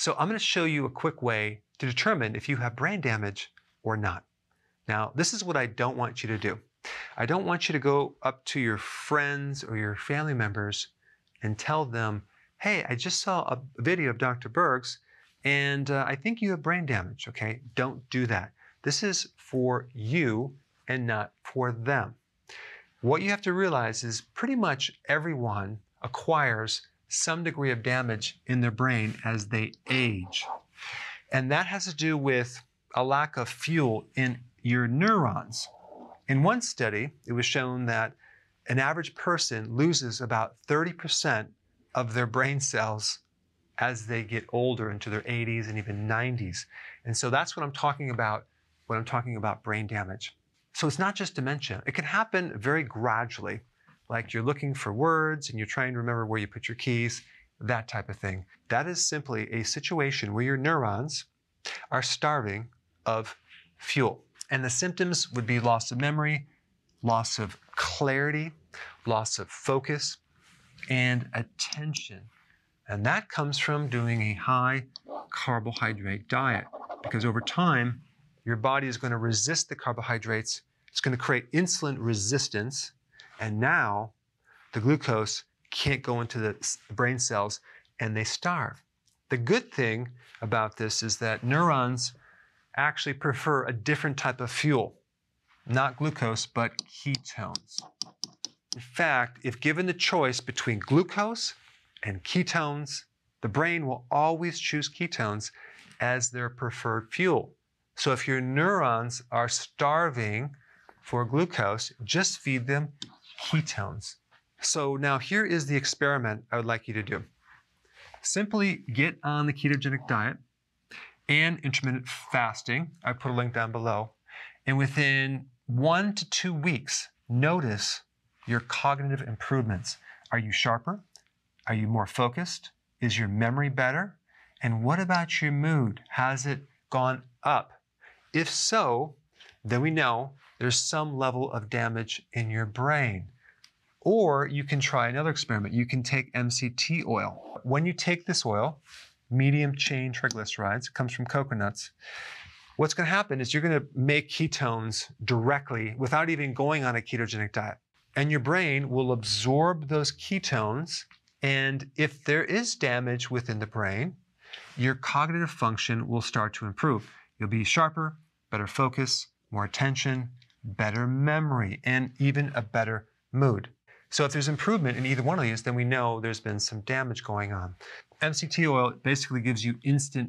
So I'm going to show you a quick way to determine if you have brain damage or not. Now, this is what I don't want you to do. I don't want you to go up to your friends or your family members and tell them, hey, I just saw a video of Dr. Berg's and I think you have brain damage, okay? Don't do that. This is for you and not for them. What you have to realize is pretty much everyone acquires some degree of damage in their brain as they age. And that has to do with a lack of fuel in your neurons. In one study, it was shown that an average person loses about 30% of their brain cells as they get older into their 80s and even 90s. And so that's what I'm talking about when I'm talking about brain damage. So it's not just dementia. It can happen very gradually, like you're looking for words and you're trying to remember where you put your keys, that type of thing. That is simply a situation where your neurons are starving of fuel. And the symptoms would be loss of memory, loss of clarity, loss of focus, and attention. And that comes from doing a high carbohydrate diet, because over time, your body is going to resist the carbohydrates. It's going to create insulin resistance. And now the glucose can't go into the brain cells and they starve. The good thing about this is that neurons actually prefer a different type of fuel, not glucose, but ketones. In fact, if given the choice between glucose and ketones, the brain will always choose ketones as their preferred fuel. So if your neurons are starving for glucose, just feed them ketones. So now here is the experiment I would like you to do. Simply get on the ketogenic diet and intermittent fasting. I put a link down below. And within 1 to 2 weeks, notice your cognitive improvements. Are you sharper? Are you more focused? Is your memory better? And what about your mood? Has it gone up? If so, then we know there's some level of damage in your brain. Or you can try another experiment. You can take MCT oil. When you take this oil, medium chain triglycerides, it comes from coconuts. What's going to happen is you're going to make ketones directly without even going on a ketogenic diet. And your brain will absorb those ketones. And if there is damage within the brain, your cognitive function will start to improve. You'll be sharper, better focus, more attention, better memory, and even a better mood. So if there's improvement in either one of these, then we know there's been some damage going on. MCT oil basically gives you instant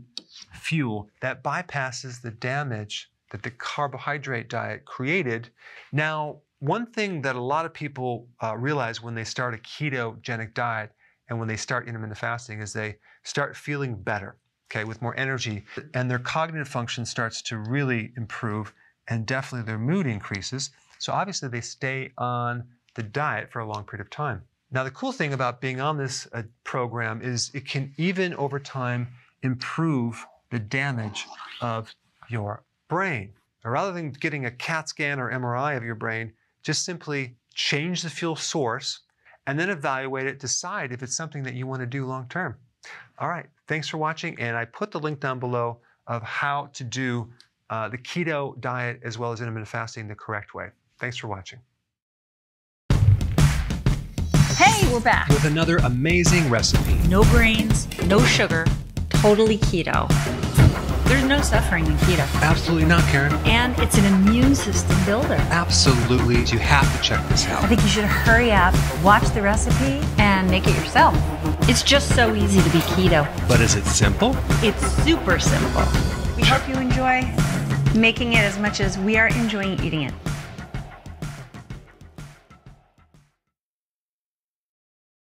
fuel that bypasses the damage that the carbohydrate diet created. Now, one thing that a lot of people realize when they start a ketogenic diet and when they start intermittent fasting is they start feeling better, okay, with more energy, and their cognitive function starts to really improve, and definitely their mood increases. So obviously they stay on the diet for a long period of time. Now, the cool thing about being on this program is it can even over time improve the damage of your brain. Now, rather than getting a CAT scan or MRI of your brain, just simply change the fuel source and then evaluate it, decide if it's something that you want to do long term. All right, thanks for watching, and I put the link down below of how to do the keto diet as well as intermittent fasting the correct way. Thanks for watching. Hey, we're back with another amazing recipe. No grains, no sugar, totally keto. There's no suffering in keto. Absolutely not, Karen. And it's an immune system builder. Absolutely. You have to check this out. I think you should hurry up, watch the recipe, and make it yourself. It's just so easy to be keto. But is it simple? It's super simple. We hope you enjoy making it as much as we are enjoying eating it.